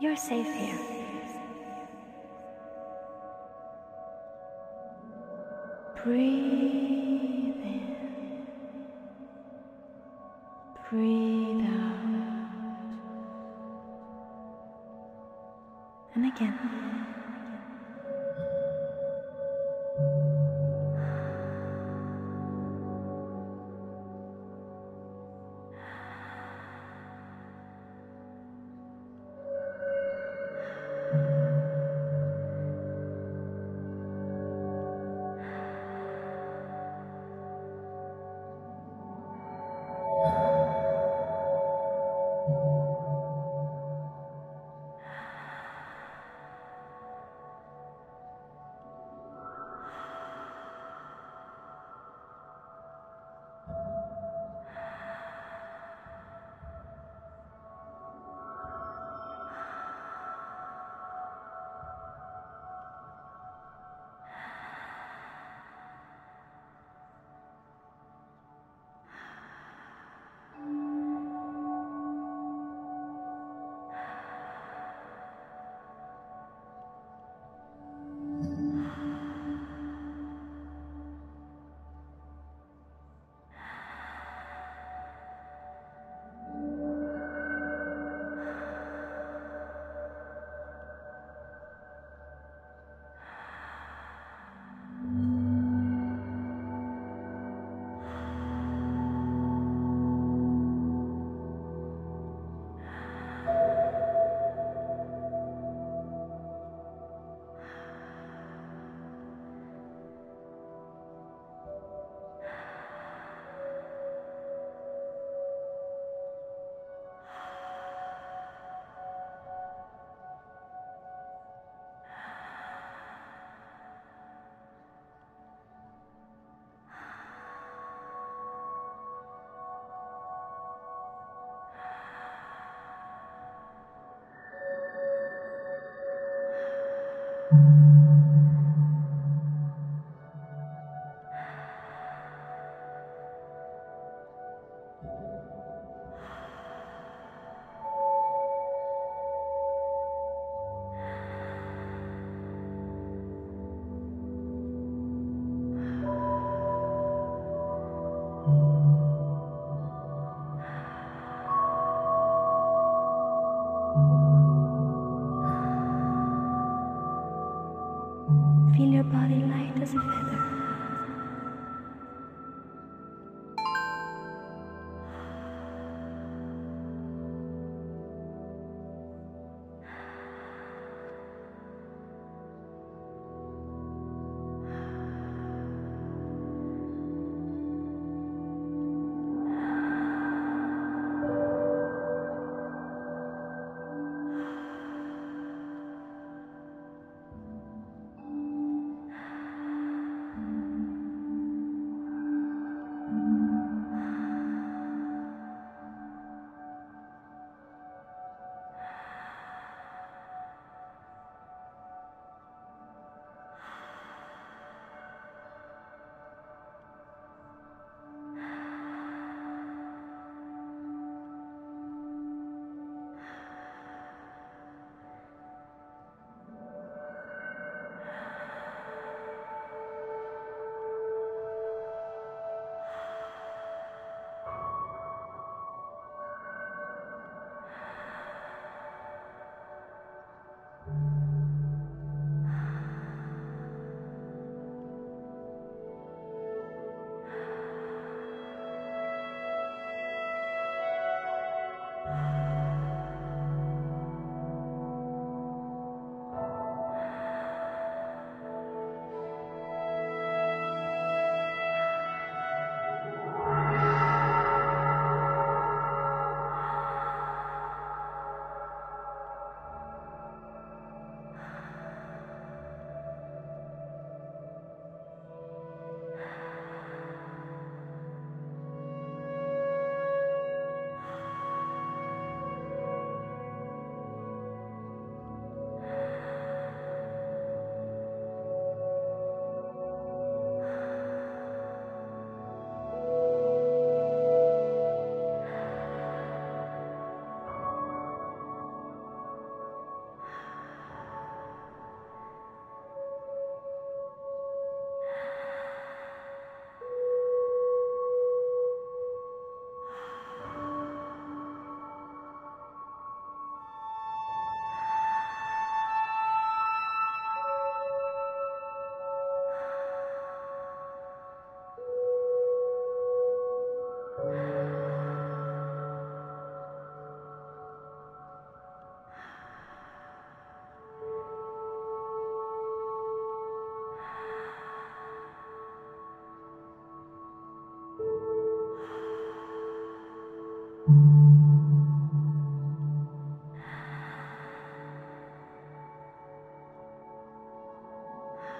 You're safe here. Breathe in. Breathe out. And again. Feel your body light as a feather.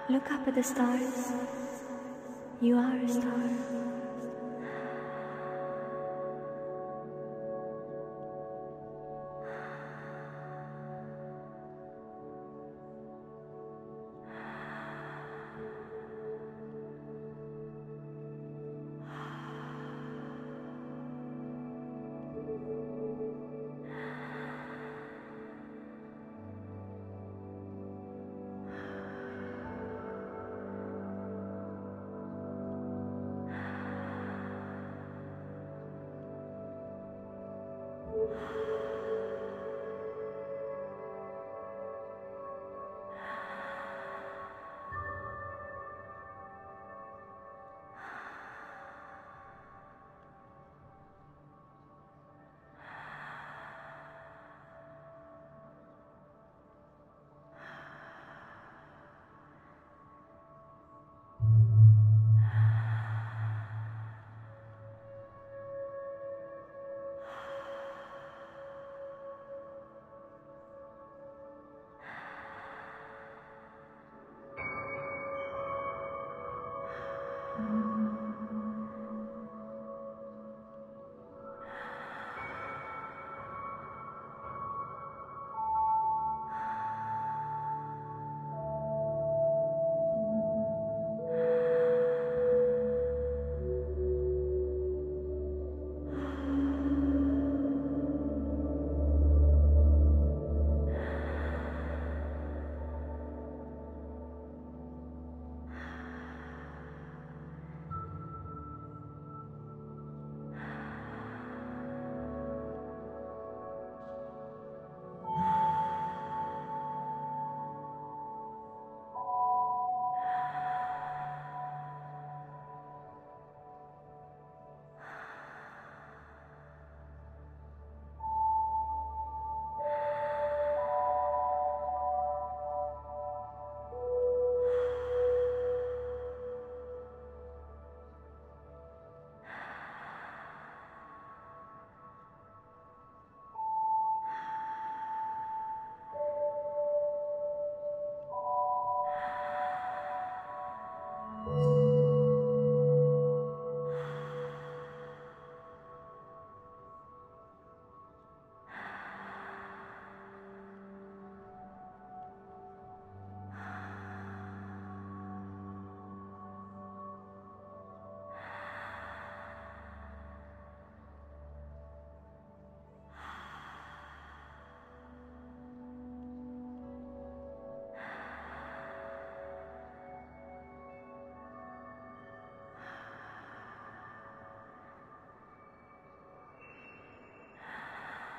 Look up at the stars. You are a star.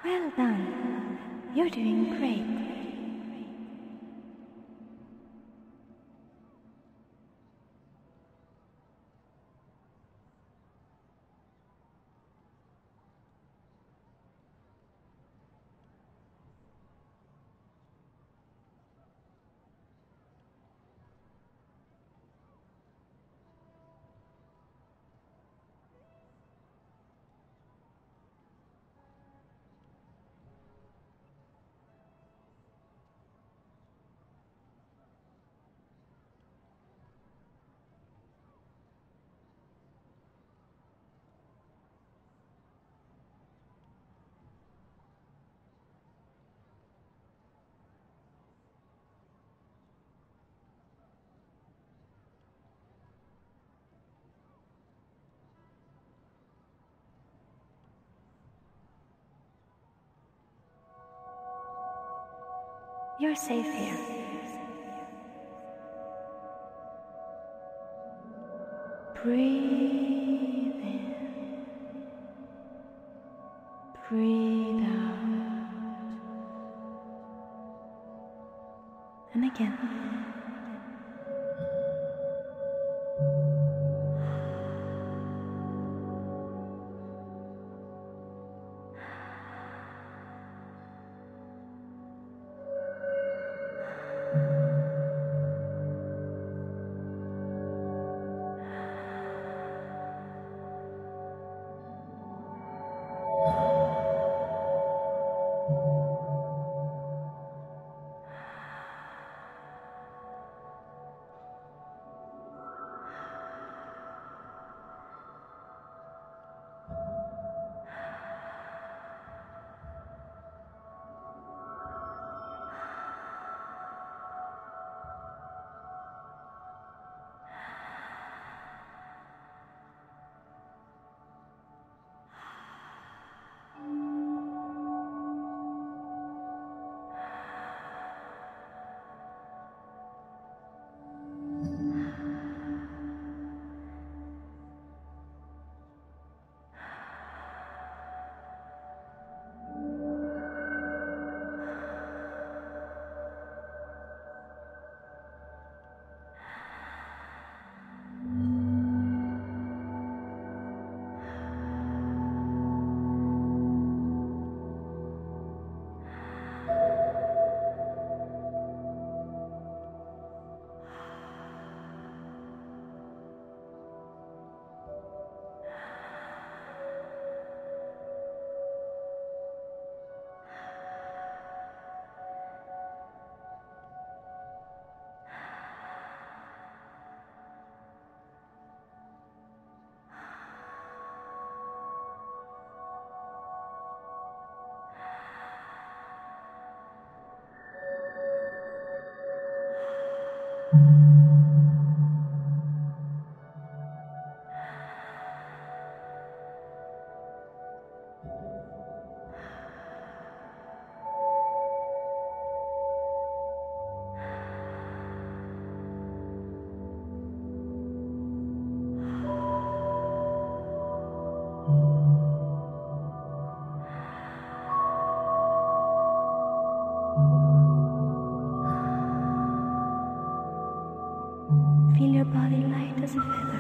Well done. You're doing great. You're safe here. Breathe in. Breathe out. And again. Feel your body light as a feather.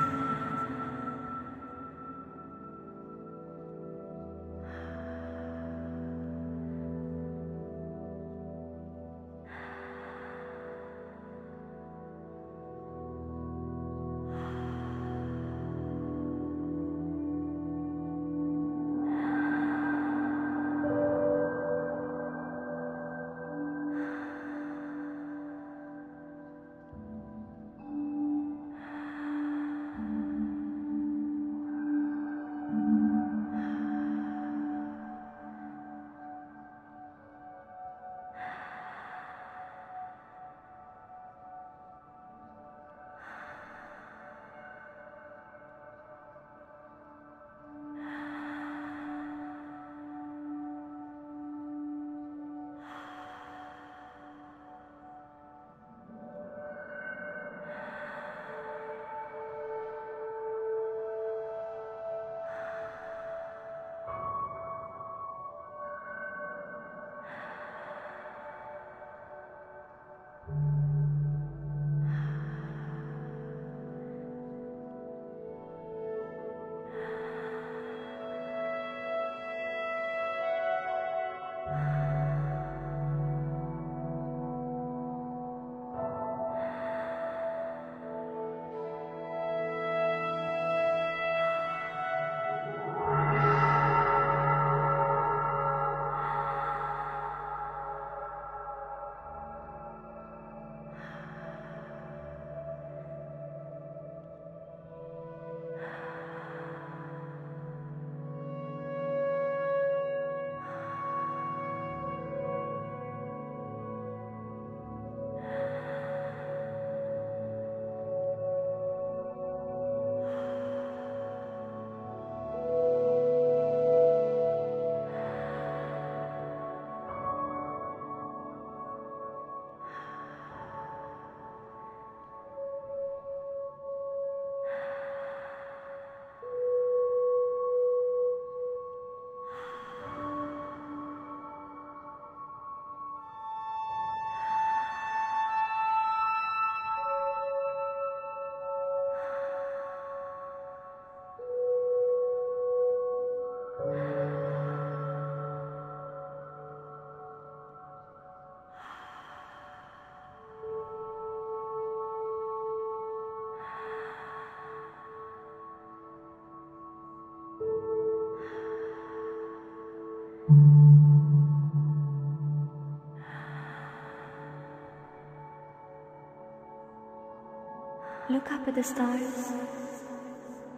Look up at the stars.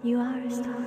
You are a star.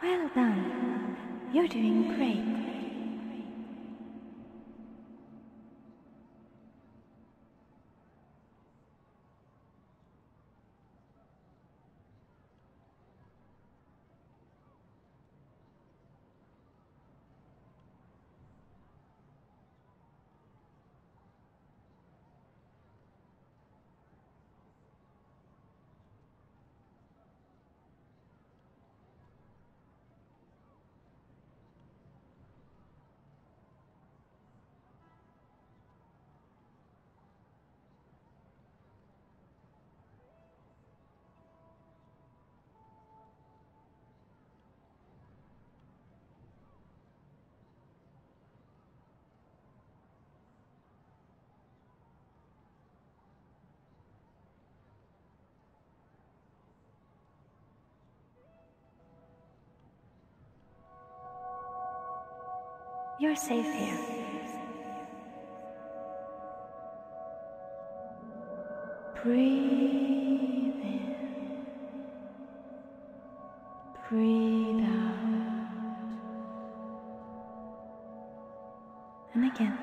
Well done. You're doing great. You're safe here. Breathe in. Breathe out. And again.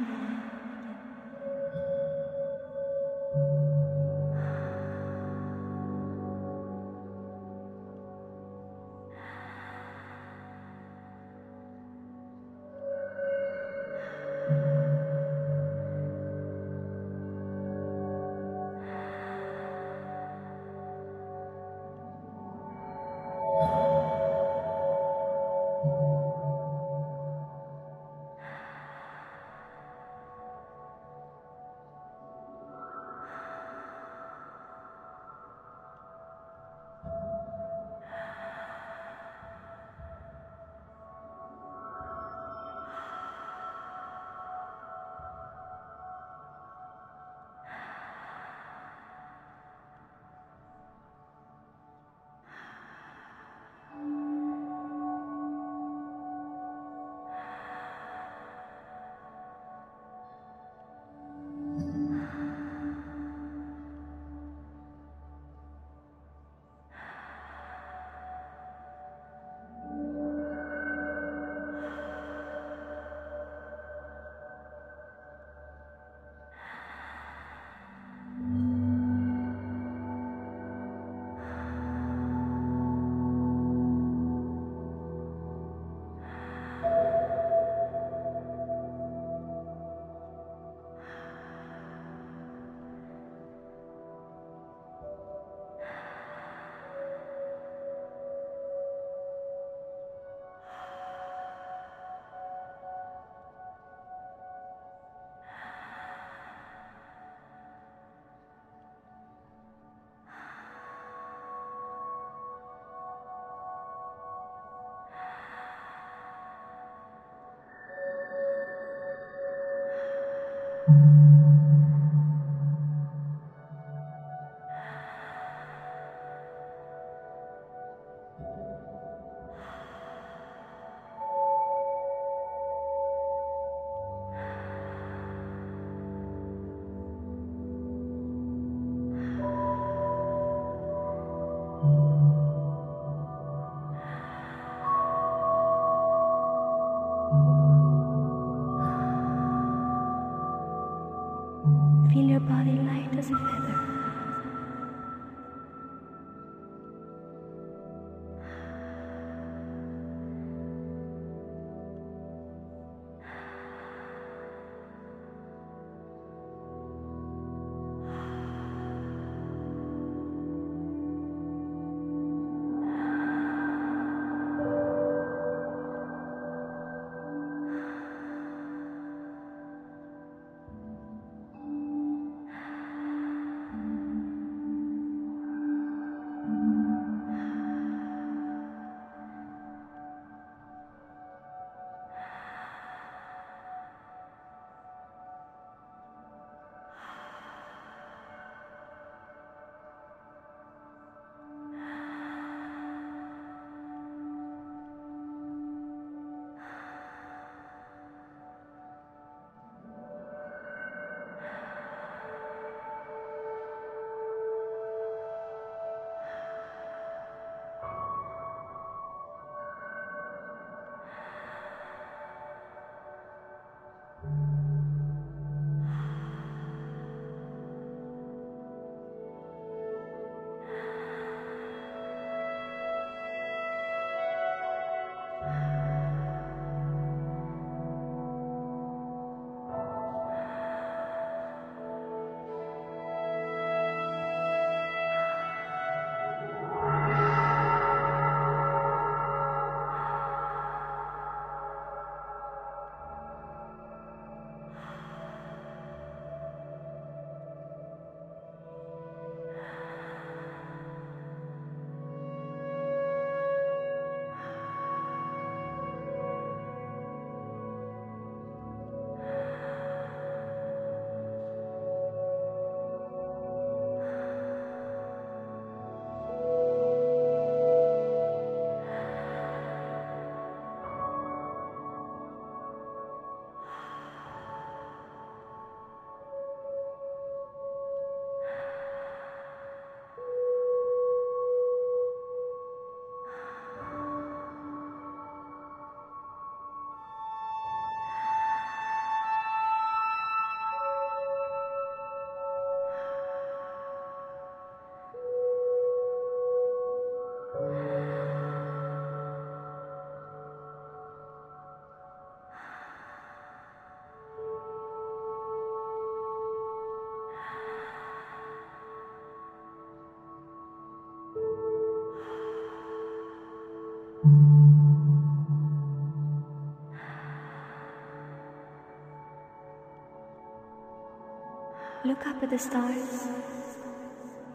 Look up at the stars.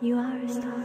You are a star.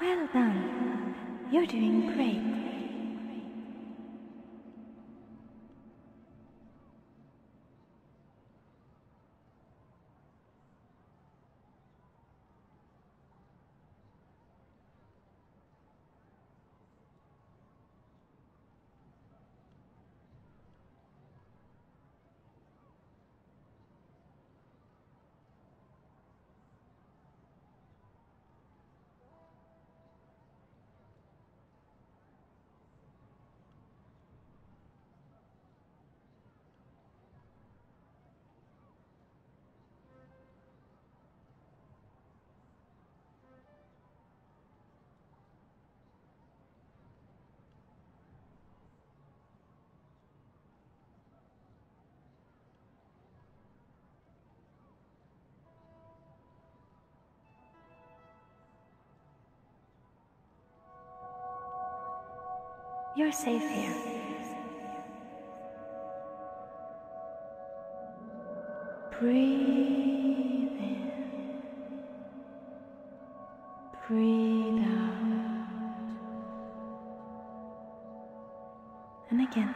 Well done. You're doing great. You're safe here. Breathe in. Breathe out. And again.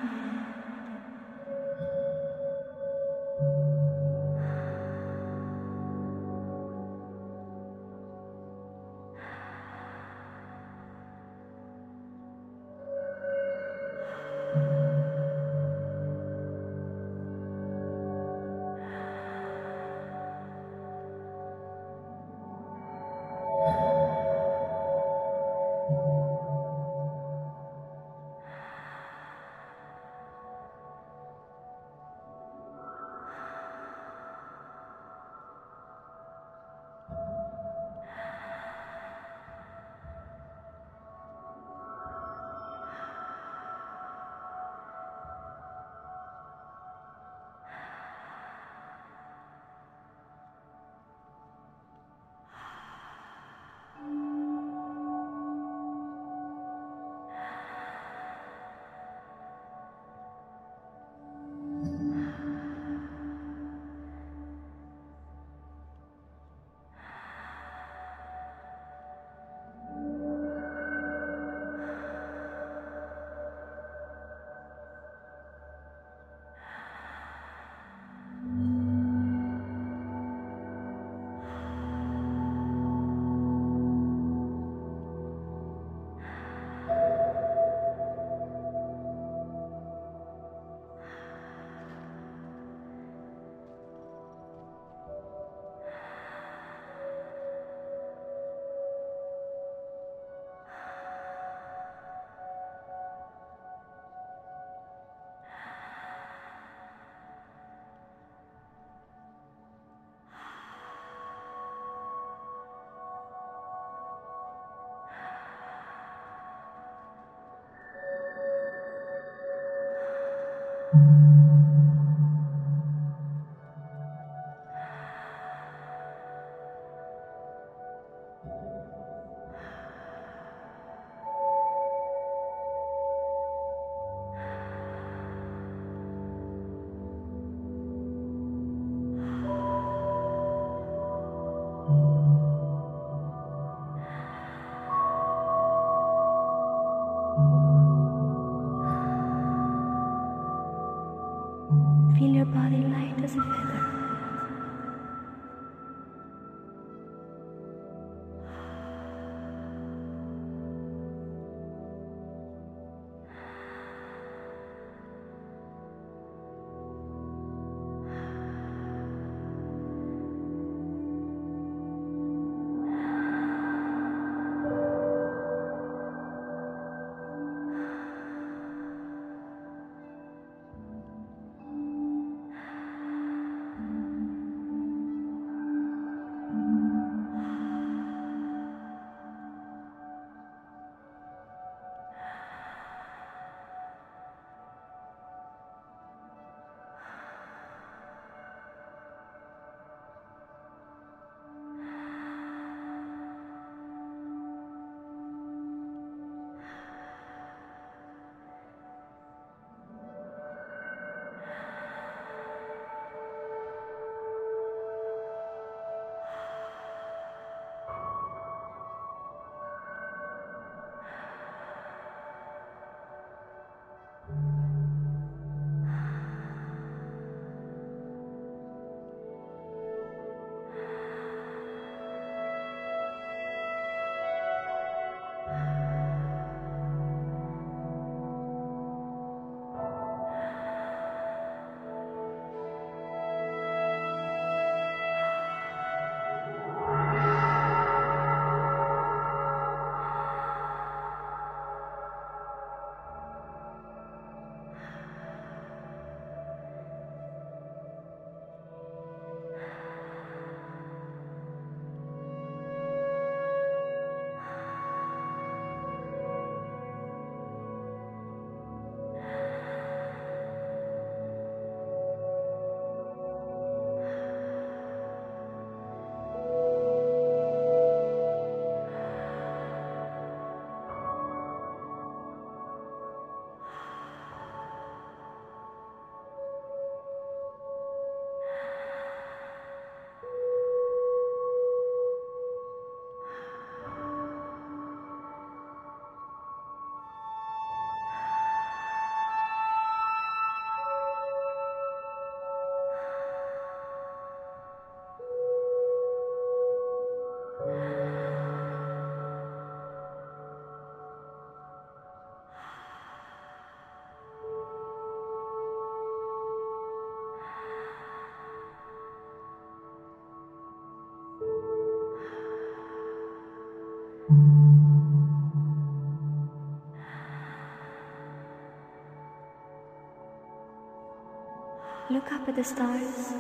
Feel your body light as a feather. Look up at the stars.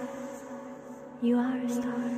You are a star.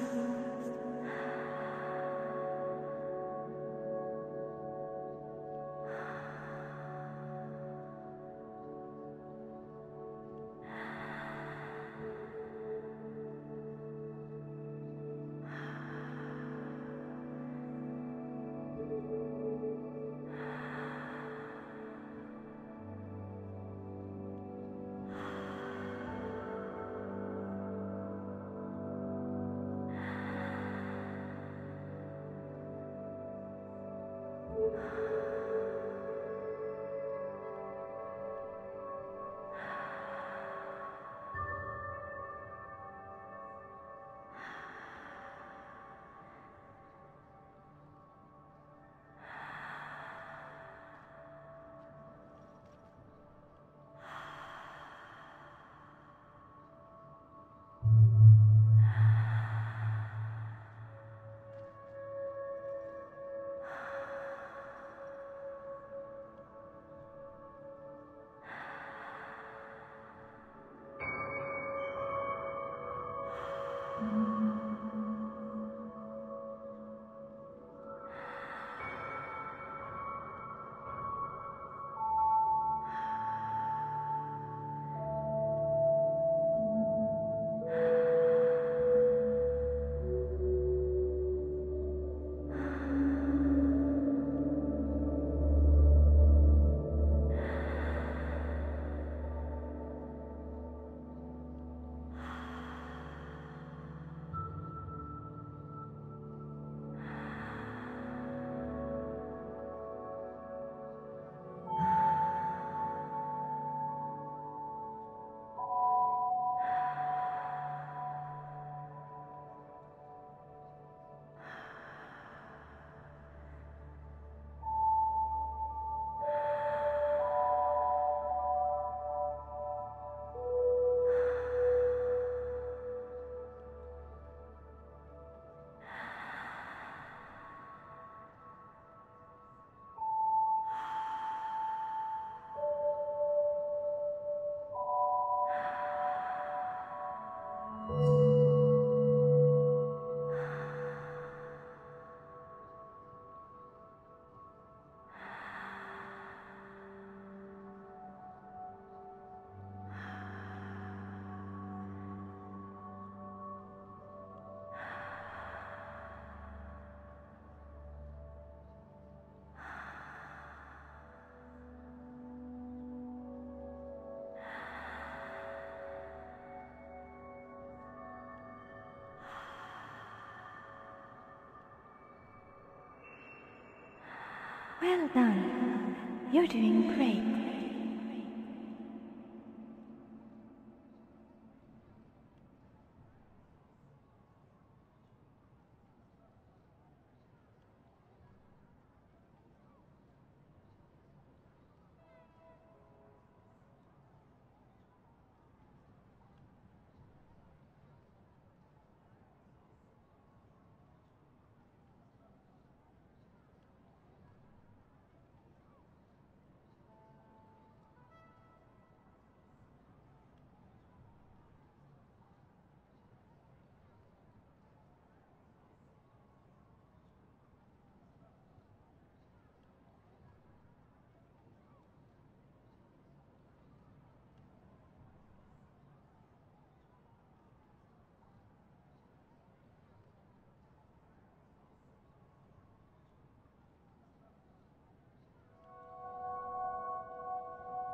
Well done. You're doing great.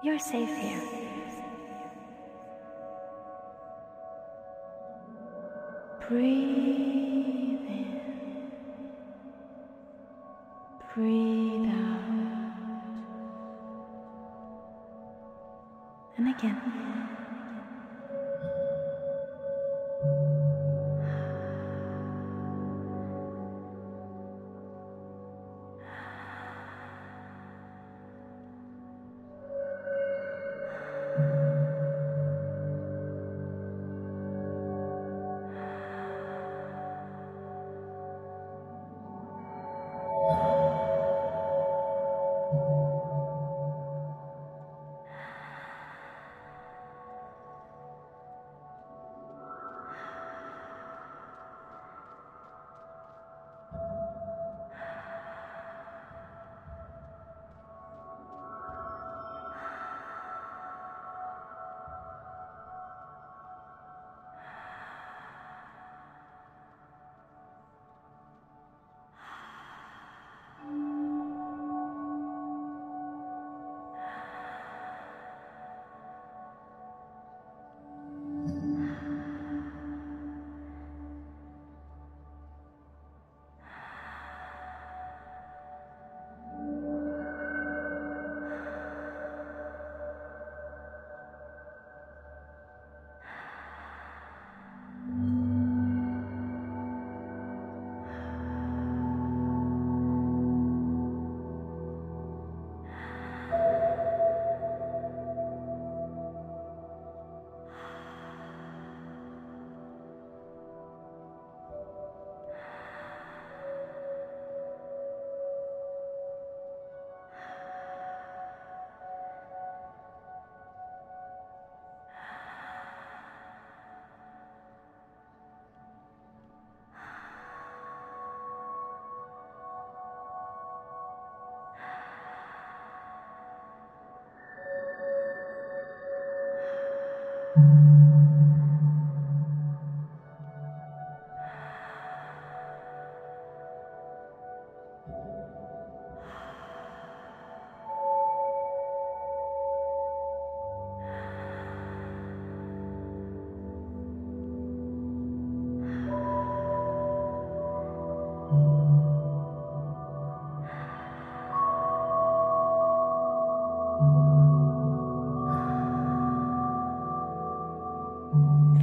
You're safe here. Breathe in. Breathe out. And again.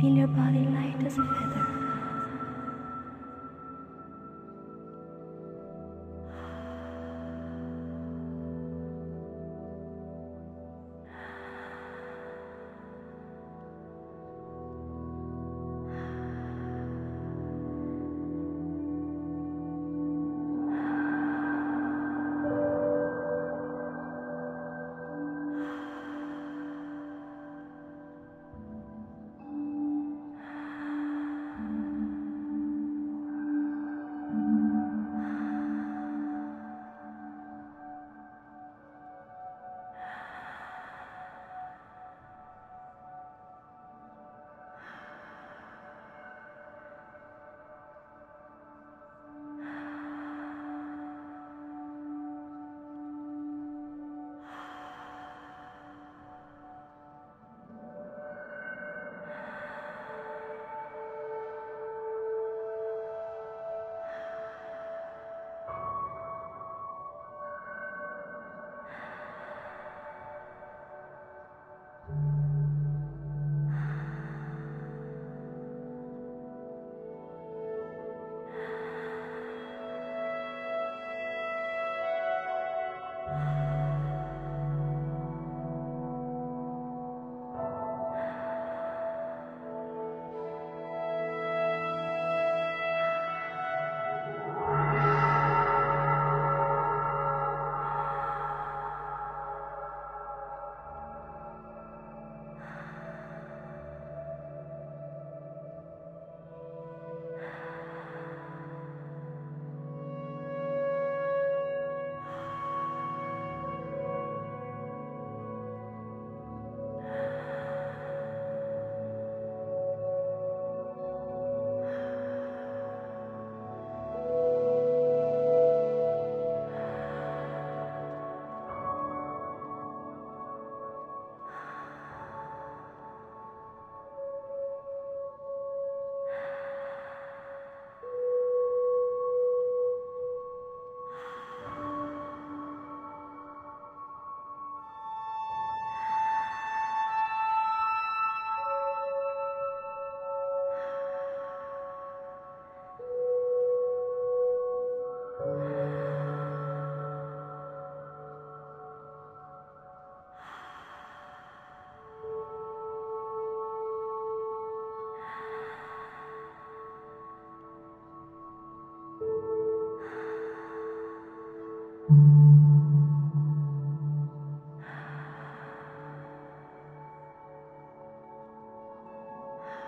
Feel your body light as a feather.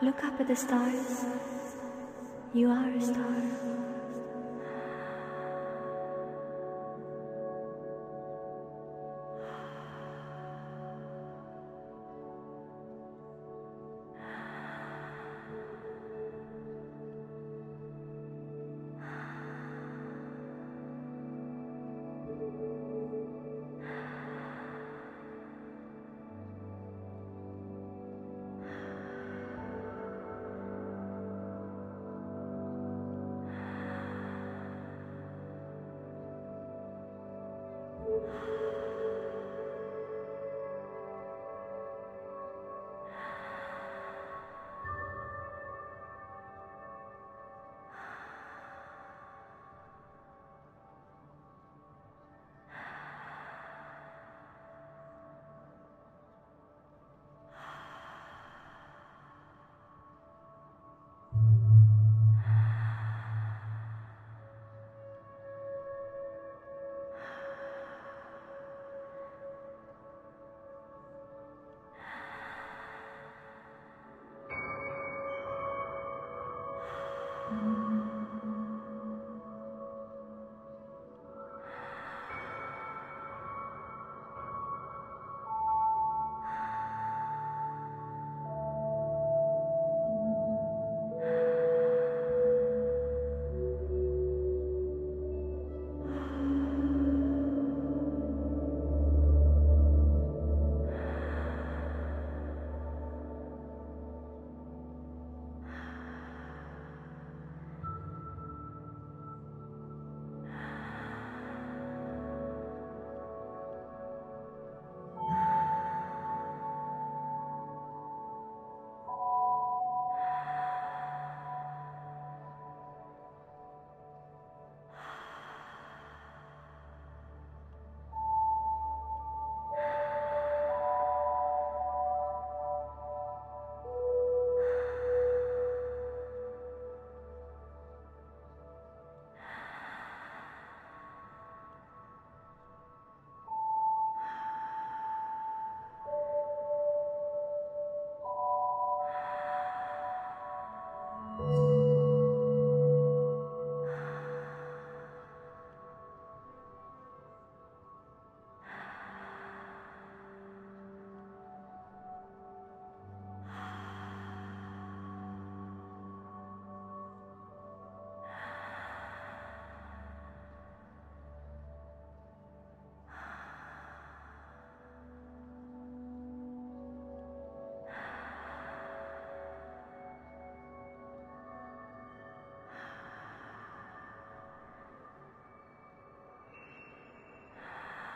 Look up at the stars. You are a star.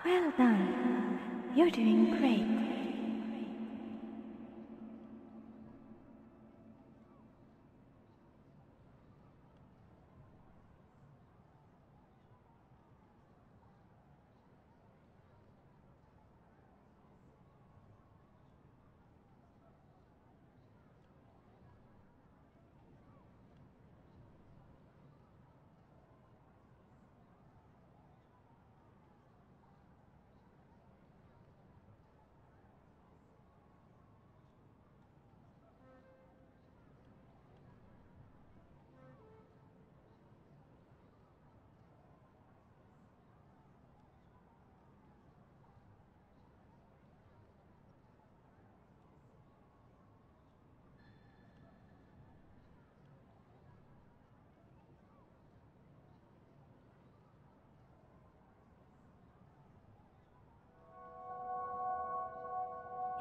Well done. You're doing great.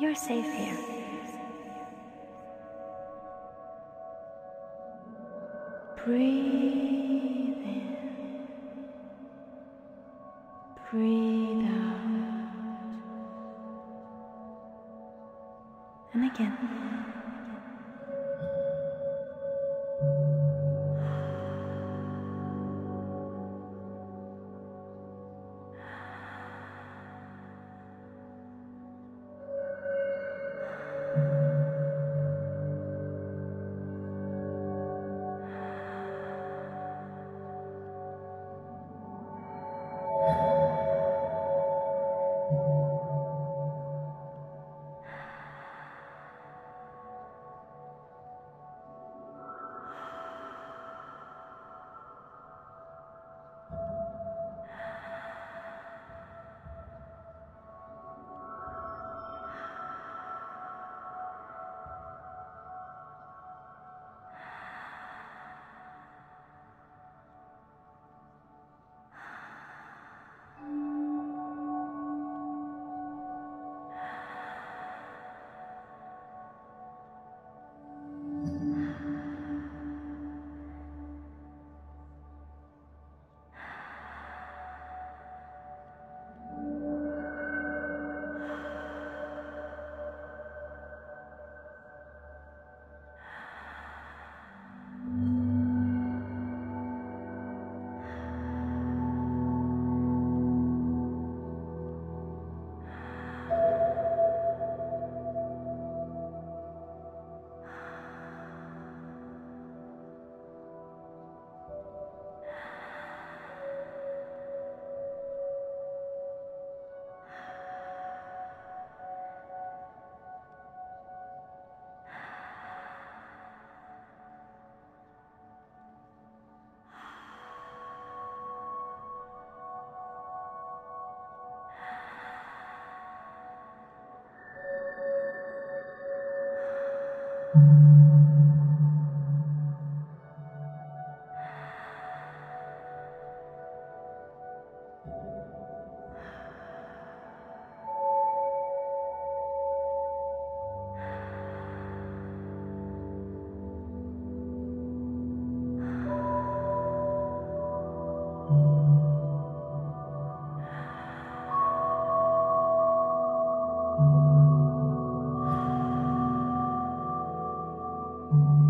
You're safe here. Breathe in. Breathe out. And again.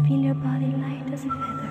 Feel your body light as a feather.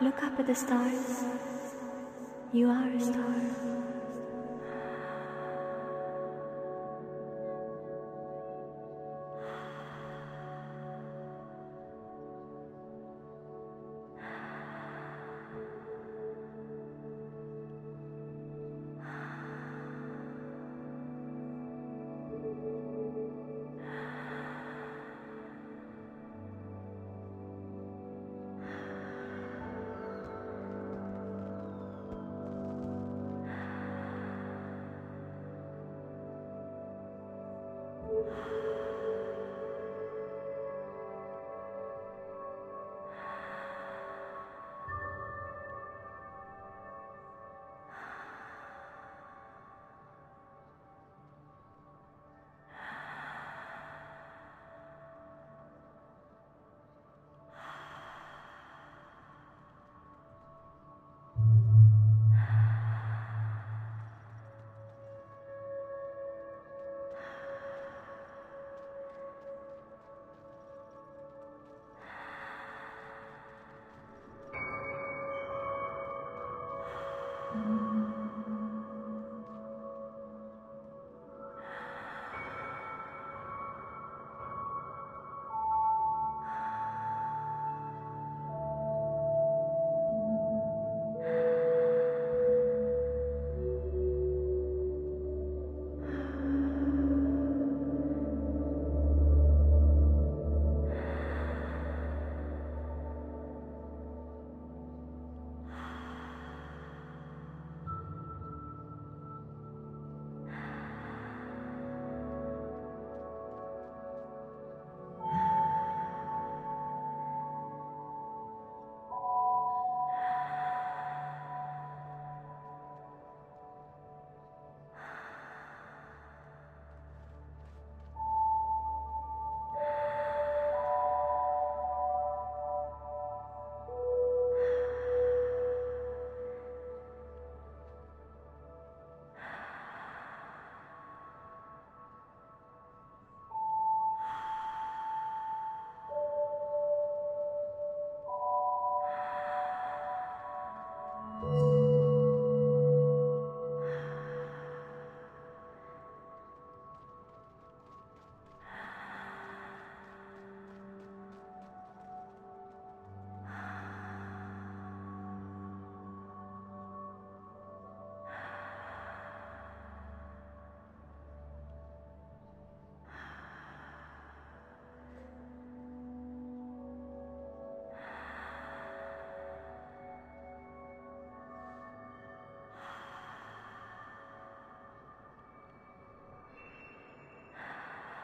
Look up at the stars. You are a star.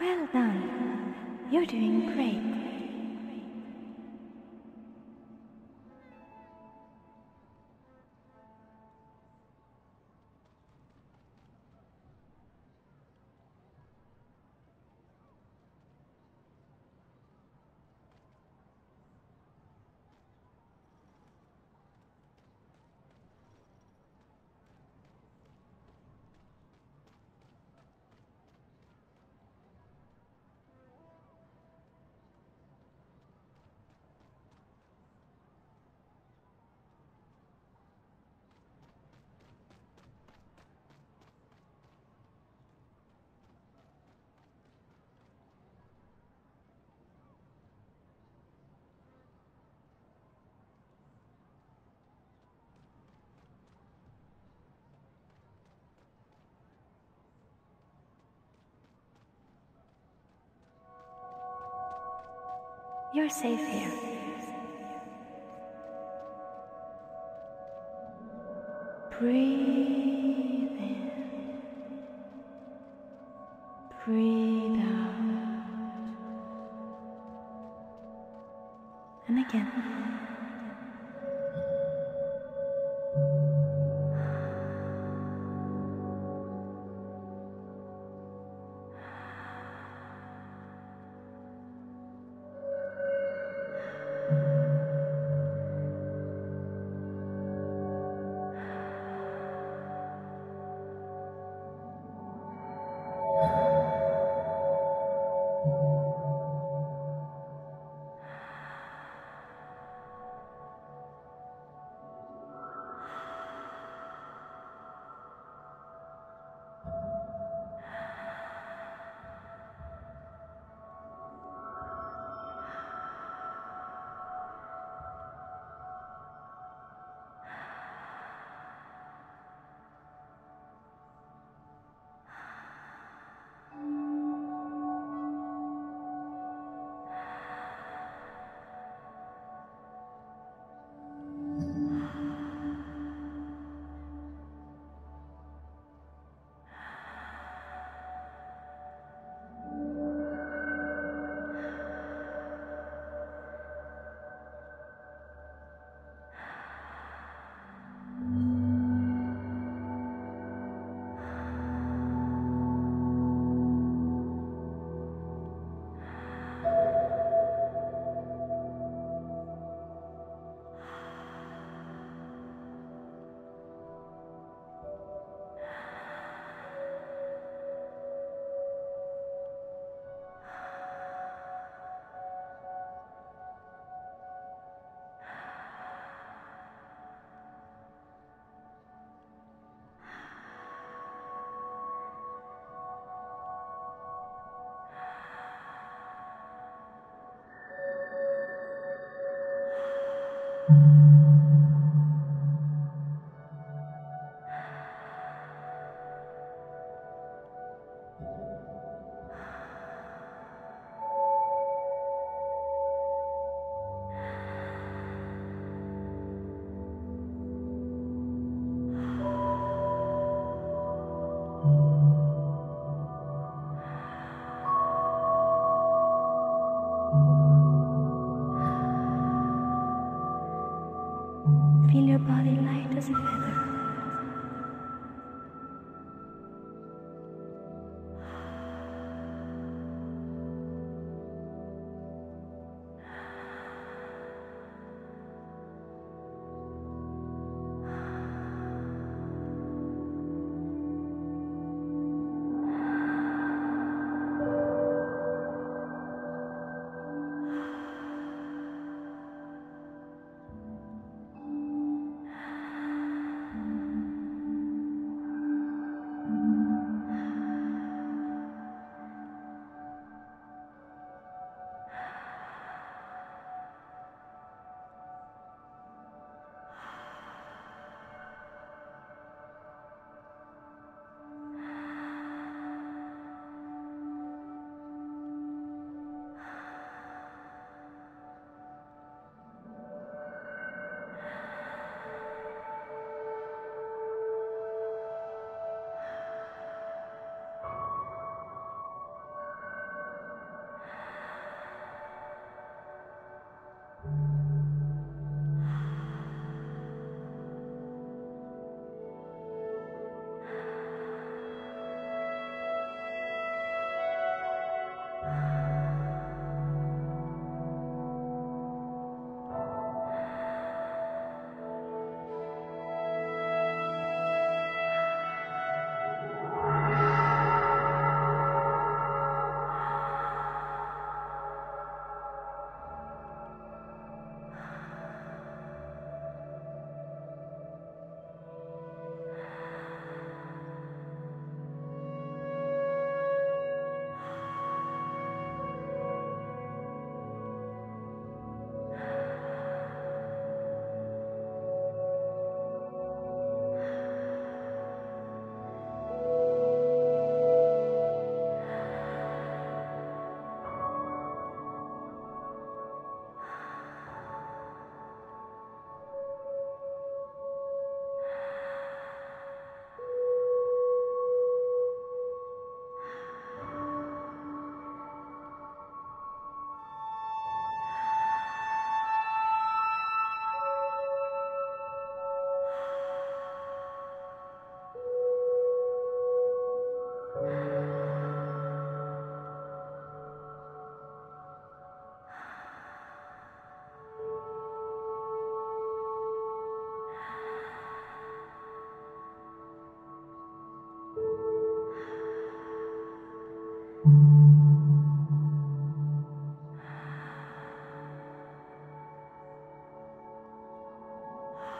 Well done. You're doing great. You're safe here. Breathe in. Breathe out. And again.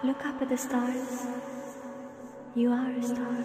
Look up at the stars. You are a star.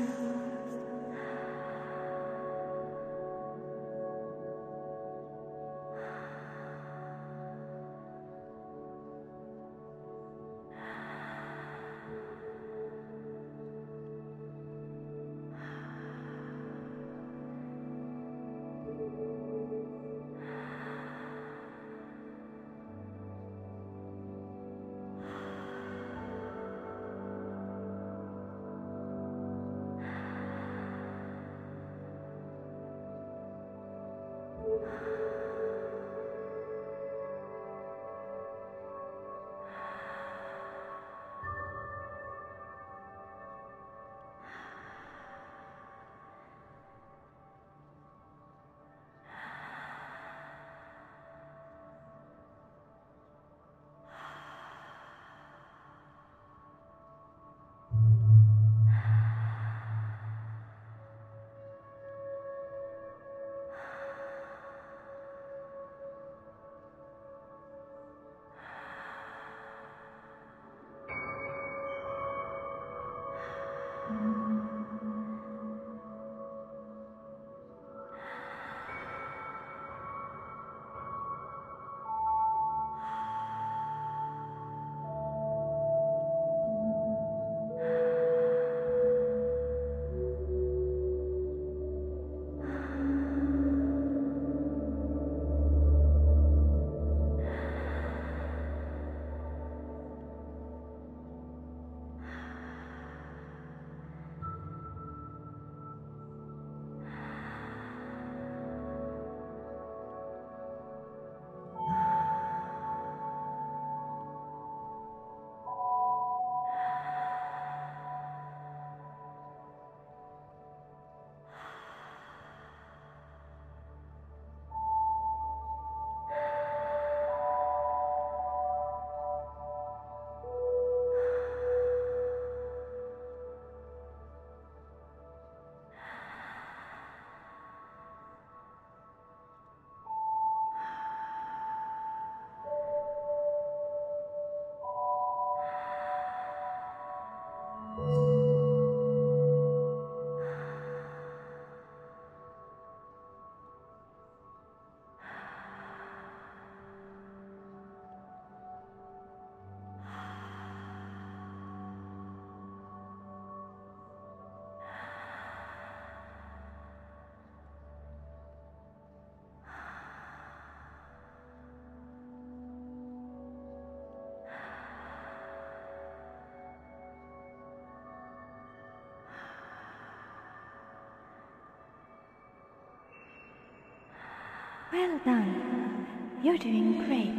Well done. You're doing great.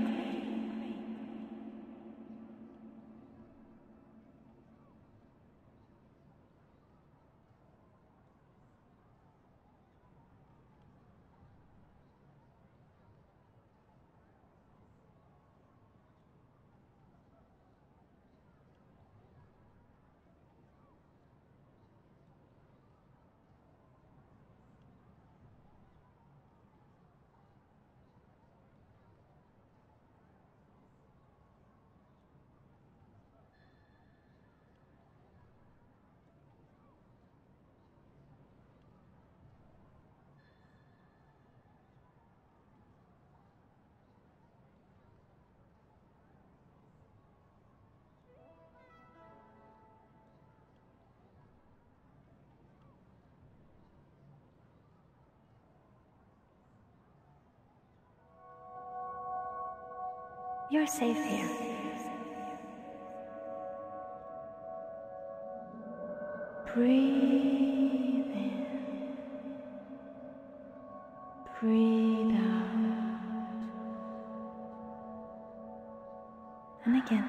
You're safe here. Breathe in. Breathe out. And again.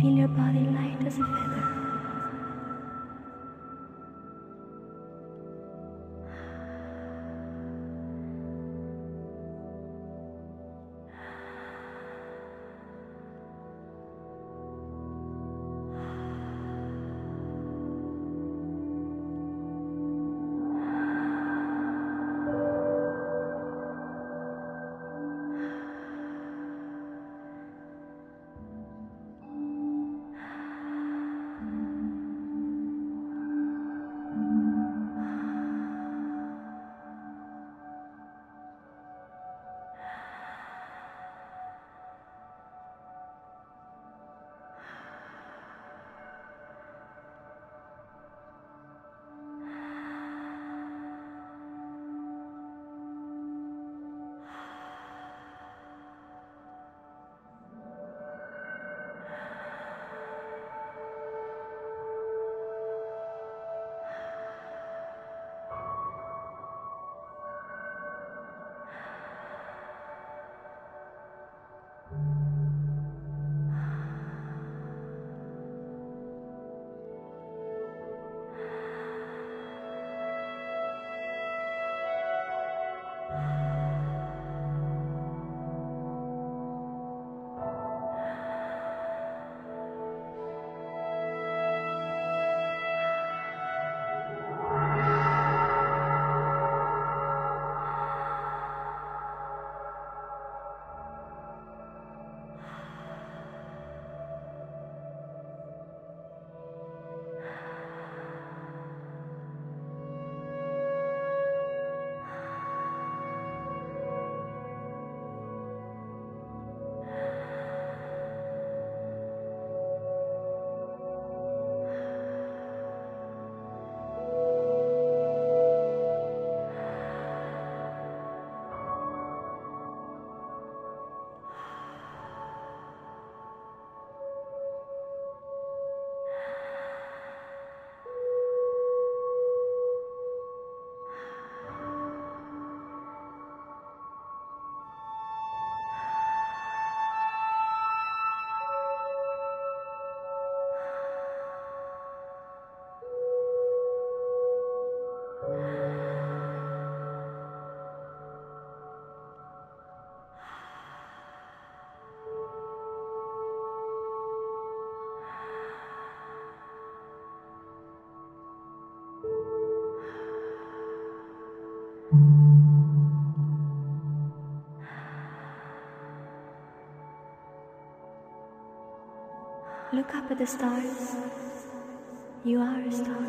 Feel your body light as a feather. Look up at the stars. You are a star.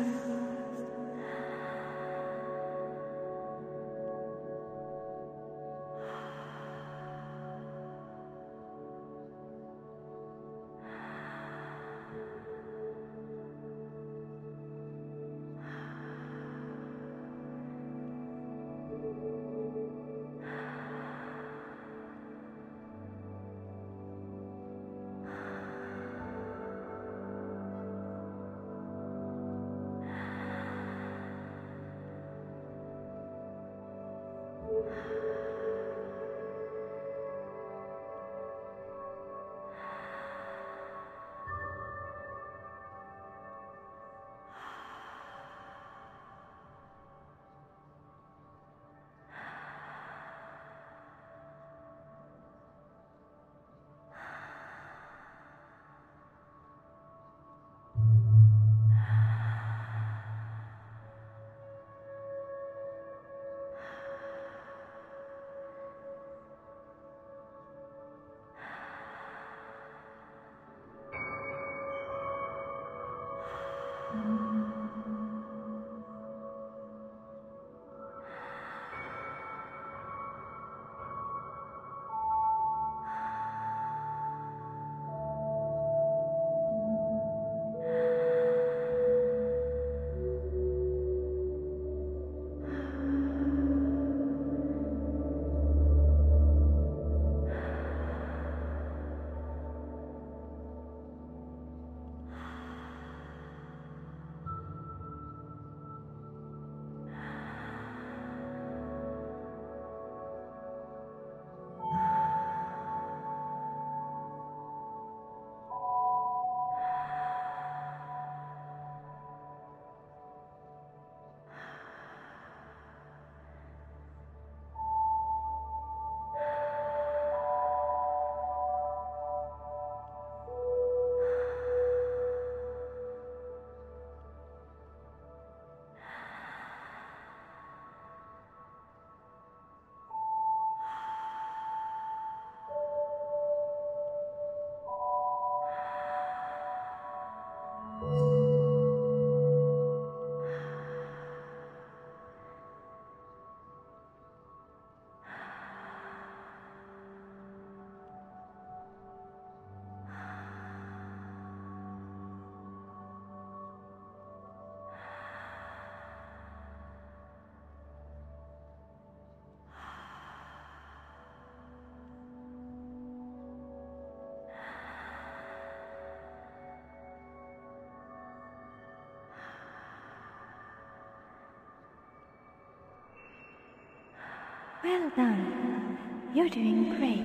Well done. You're doing great.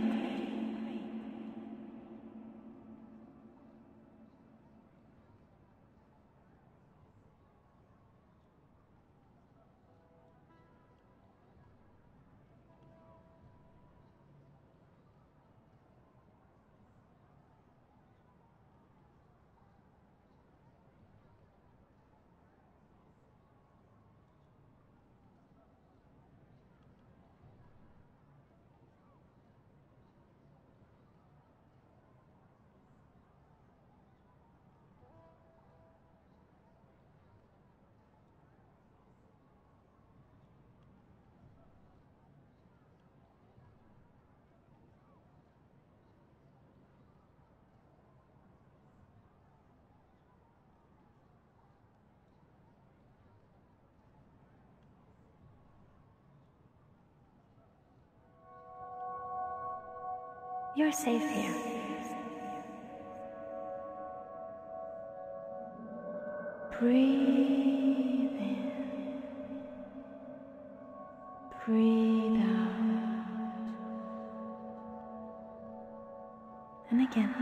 You're safe here. Breathe in. Breathe out. And again.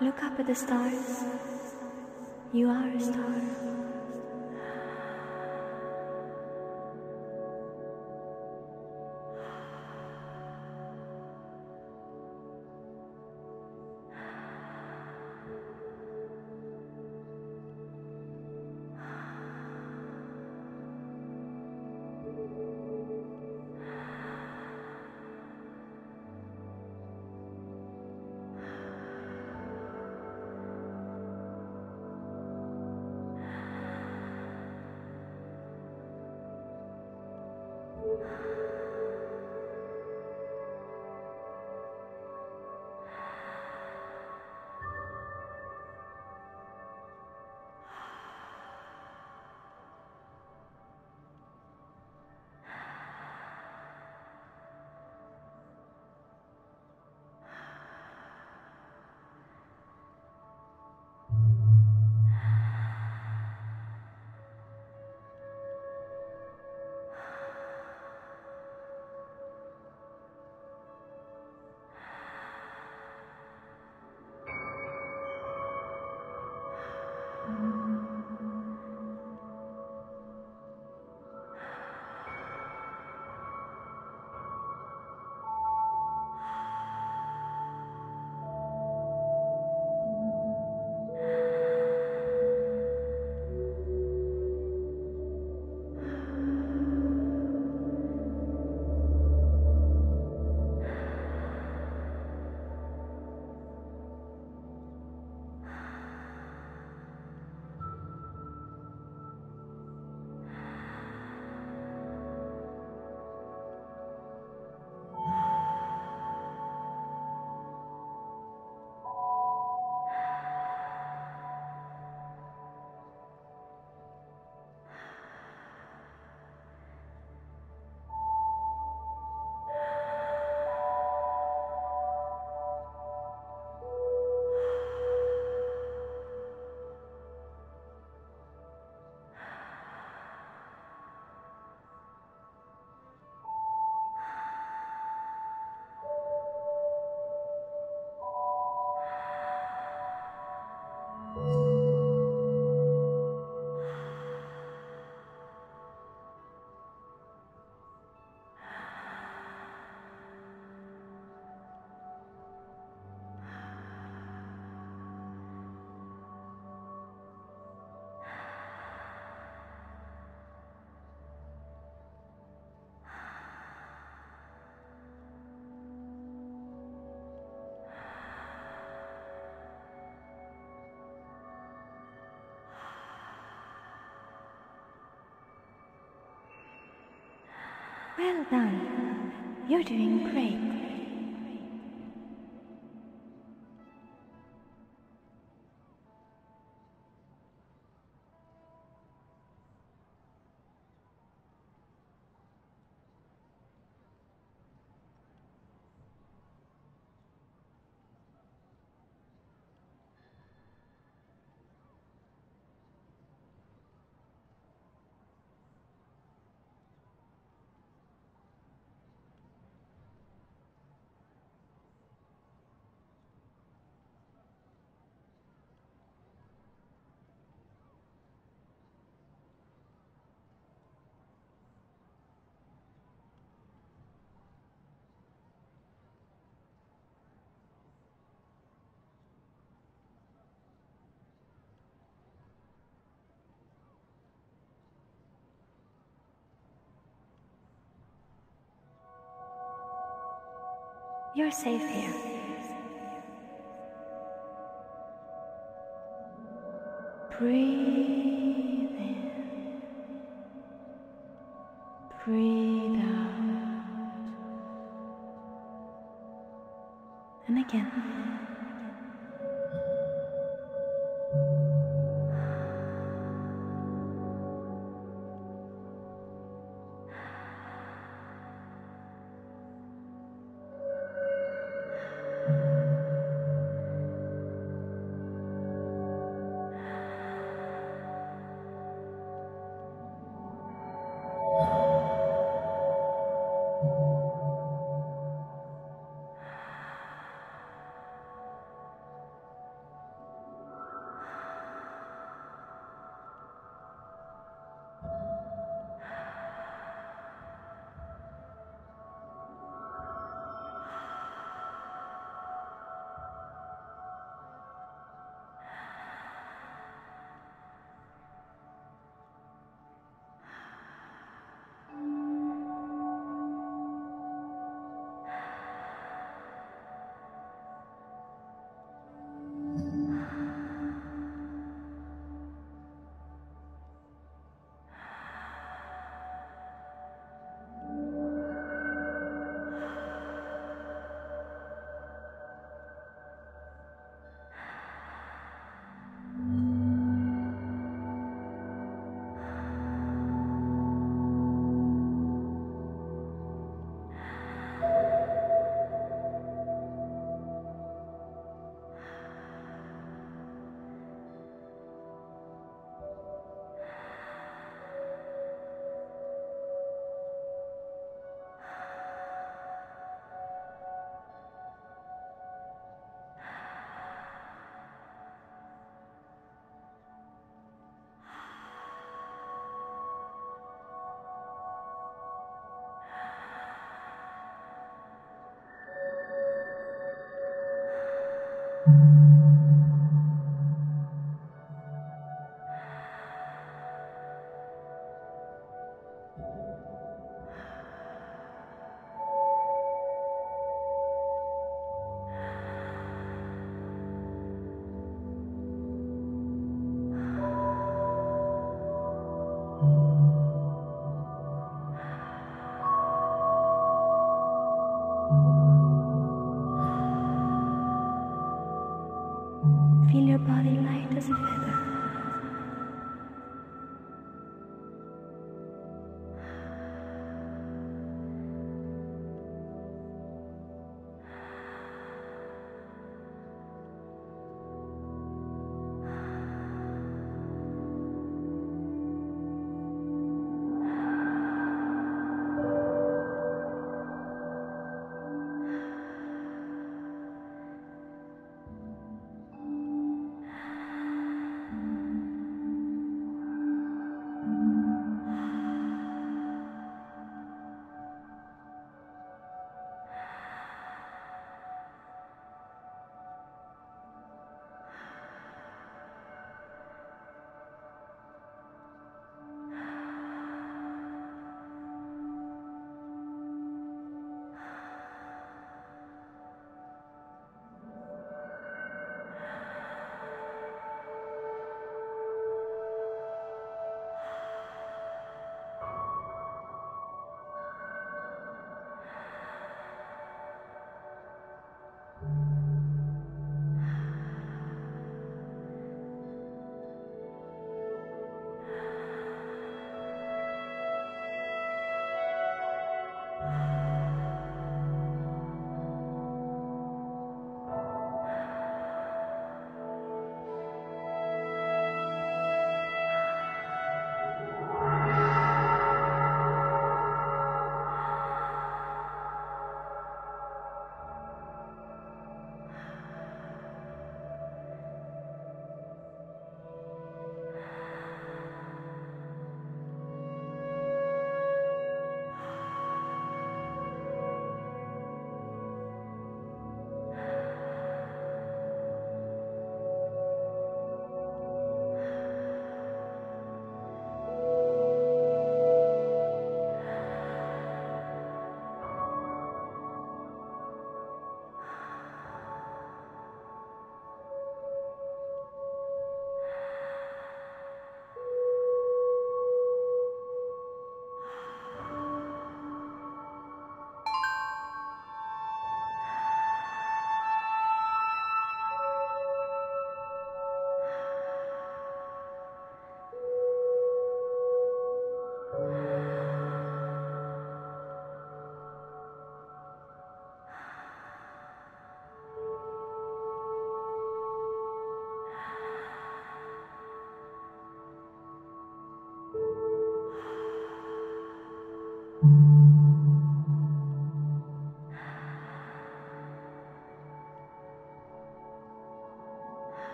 Look up at the stars. You are a star. Well done. You're doing great. You're safe here. Breathe in. Breathe out. And again. Feel your body light as a feather.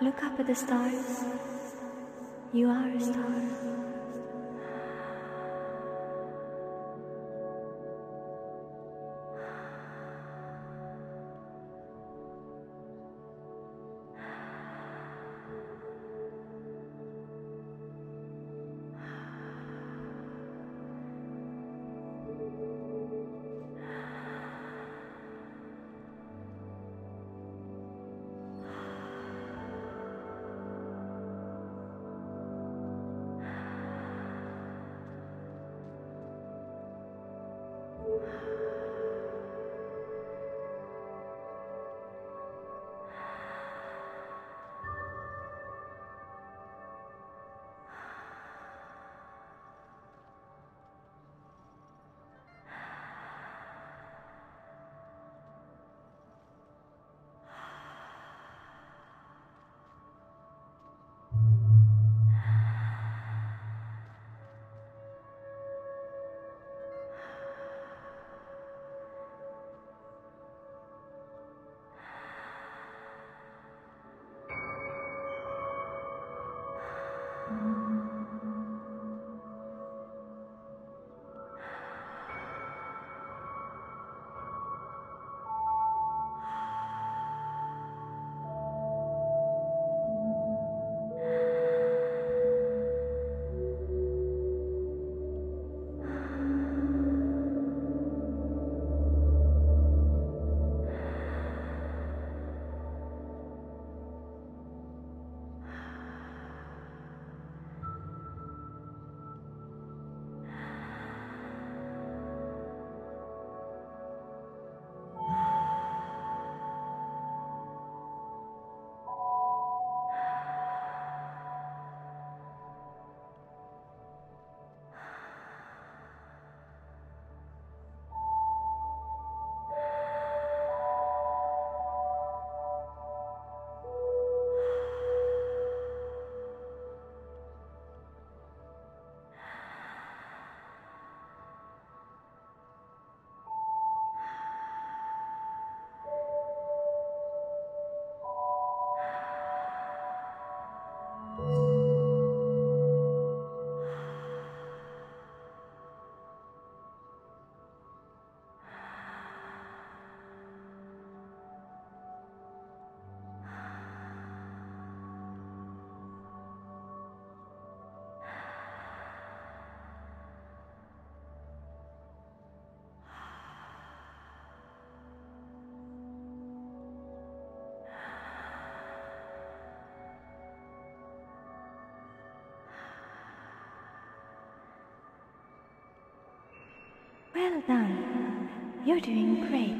Look up at the stars. You are a star. Well done. You're doing great.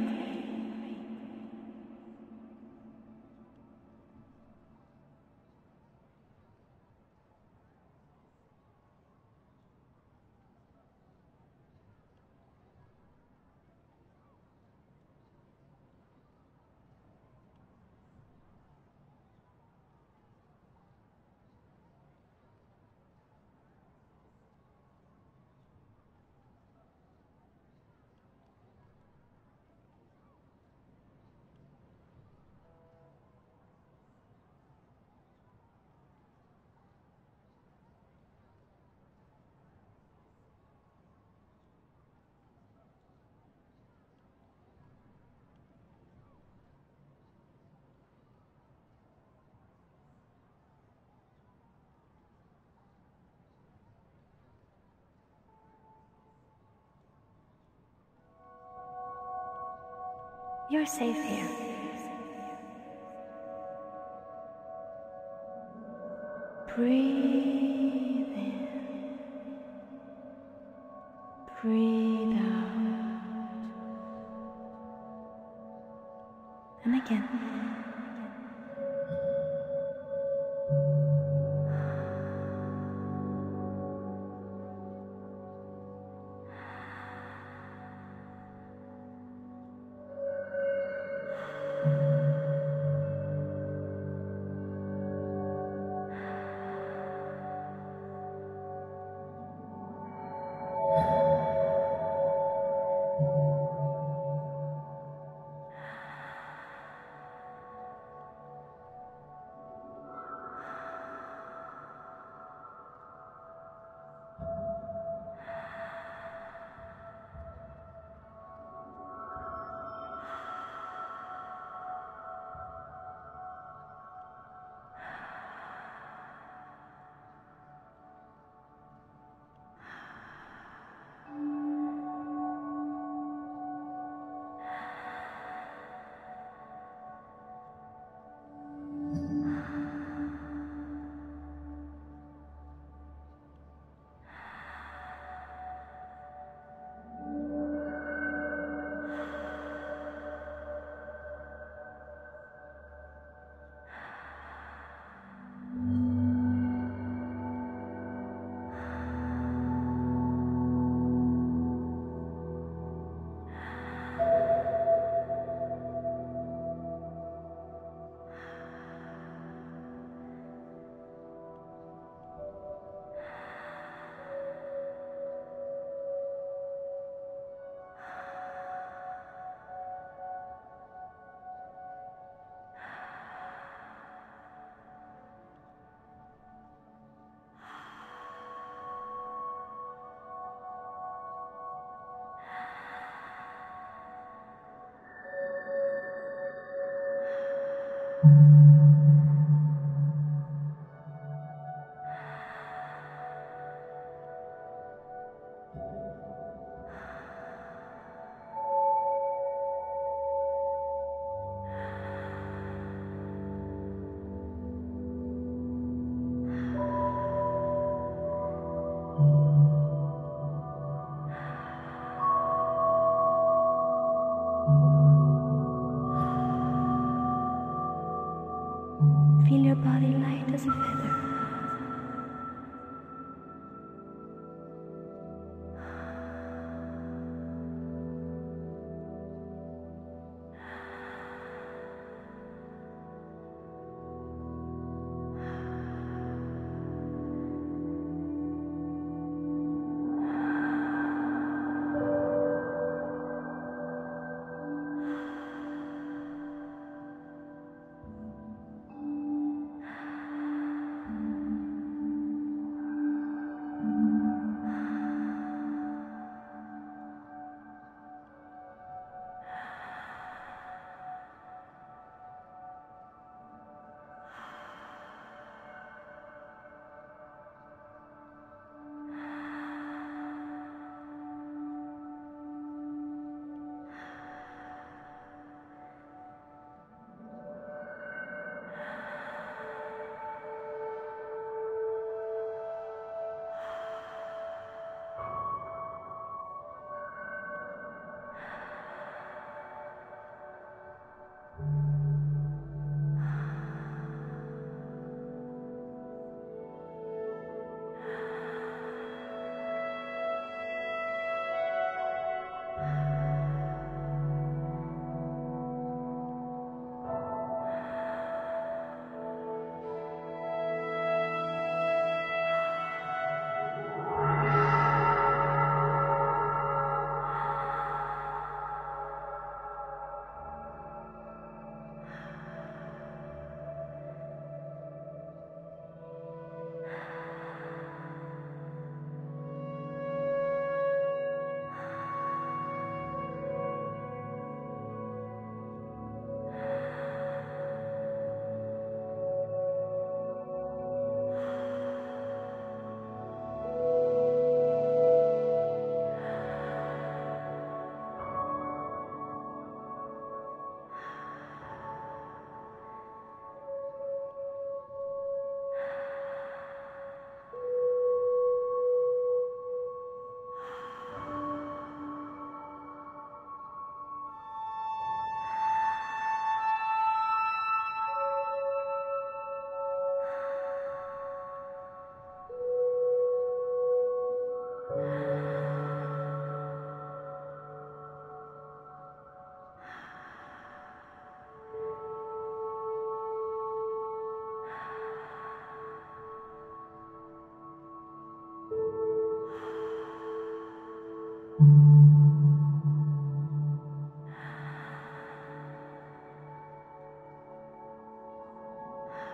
You're safe here. Breathe in. Breathe out. And again.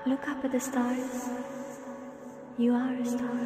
Look up at the stars. You are a star.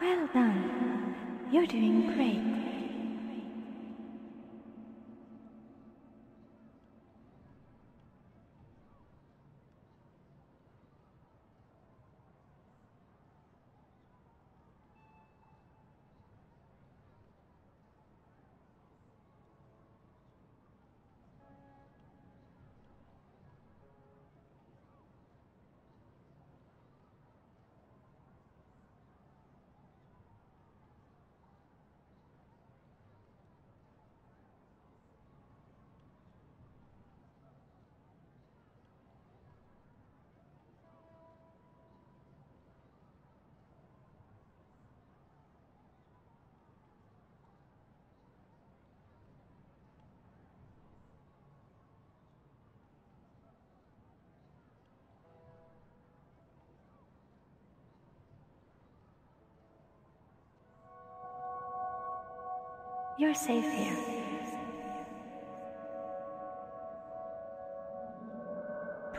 Well done. You're doing great. You're safe here.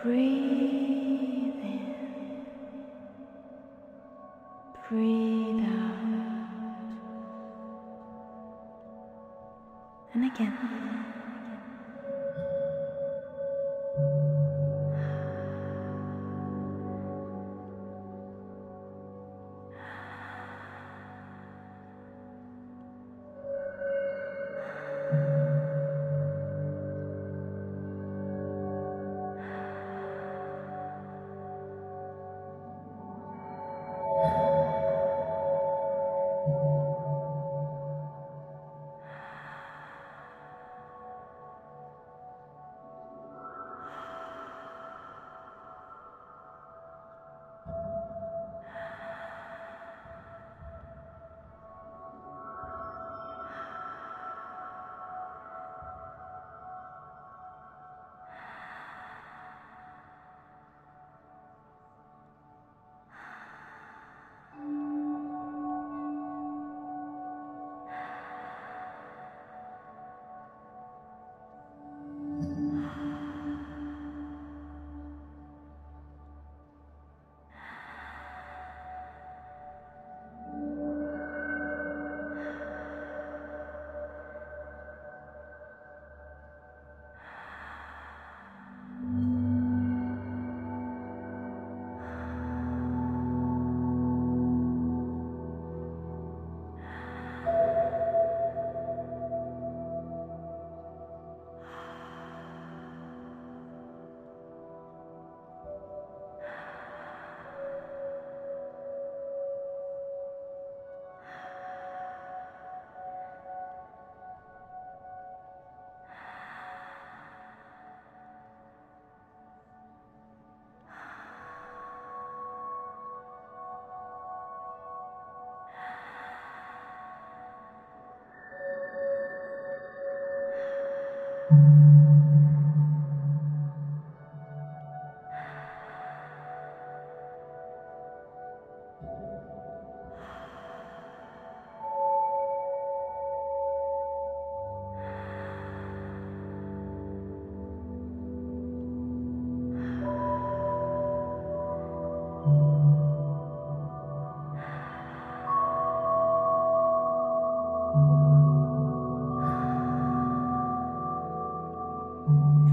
Breathe in. Breathe out. And again.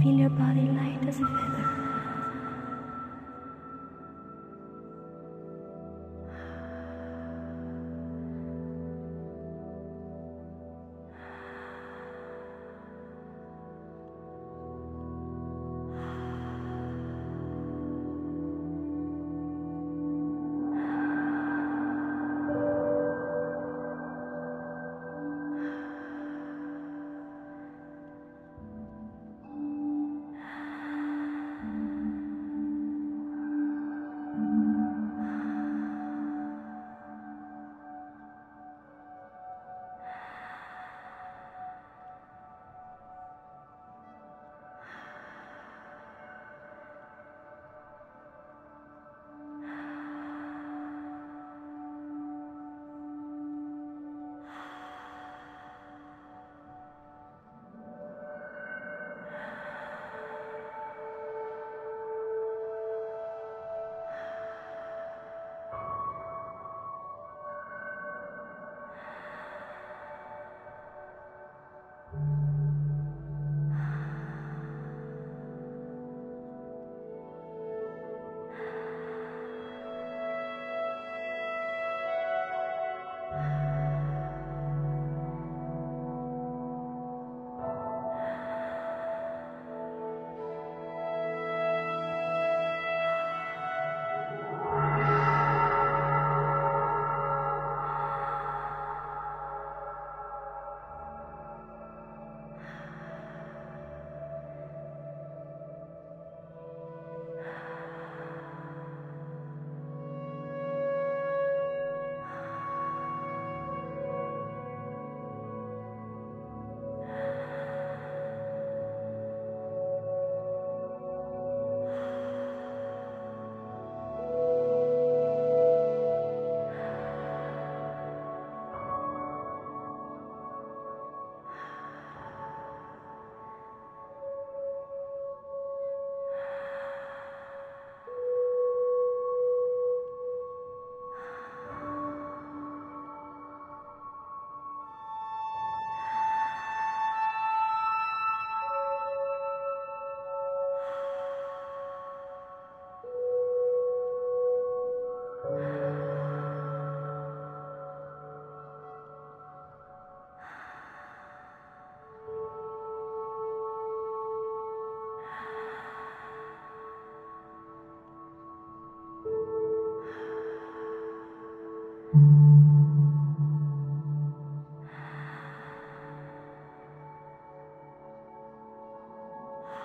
Feel your body light as a feather.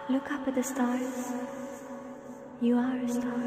Look up at the stars. You are a star.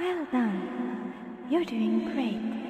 Well done. You're doing great.